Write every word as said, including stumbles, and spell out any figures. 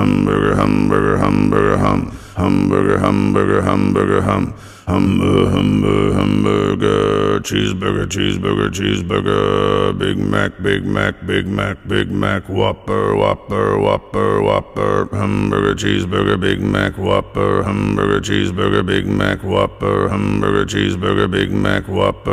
Hamburger, hamburger, hamburger, hum. Hamburger, hamburger, hamburger, hum. Humber, humber, hamburger. Cheeseburger, cheeseburger, cheeseburger. Big Mac, Big Mac, Big Mac, Big Mac. Whopper, Whopper, Whopper, Whopper. Hamburger, cheeseburger, Big Mac, Whopper. Hamburger, cheeseburger, Big Mac, Whopper. Hamburger, cheeseburger, Big Mac, Whopper.